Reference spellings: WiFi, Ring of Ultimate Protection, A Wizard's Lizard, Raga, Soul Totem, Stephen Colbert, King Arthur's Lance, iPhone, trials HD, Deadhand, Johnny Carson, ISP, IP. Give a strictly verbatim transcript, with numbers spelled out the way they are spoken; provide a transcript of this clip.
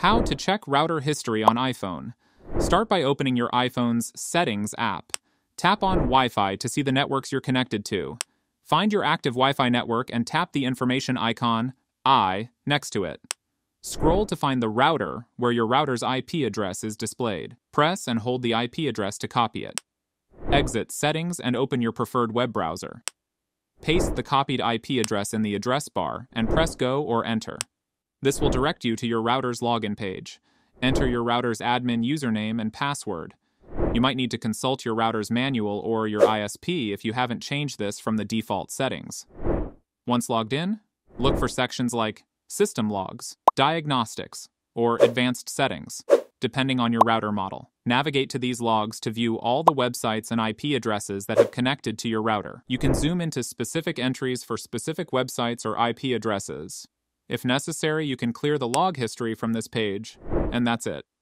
How to check router history on iPhone. Start by opening your iPhone's Settings app. Tap on Wi-Fi to see the networks you're connected to. Find your active Wi-Fi network and tap the information icon, I, next to it. Scroll to find the router where your router's I P address is displayed. Press and hold the I P address to copy it. Exit Settings and open your preferred web browser. Paste the copied I P address in the address bar and press Go or Enter. This will direct you to your router's login page. Enter your router's admin username and password. You might need to consult your router's manual or your I S P if you haven't changed this from the default settings. Once logged in, look for sections like System Logs, Diagnostics, or Advanced Settings, depending on your router model. Navigate to these logs to view all the websites and I P addresses that have connected to your router. You can zoom into specific entries for specific websites or I P addresses. If necessary, you can clear the log history from this page, and that's it.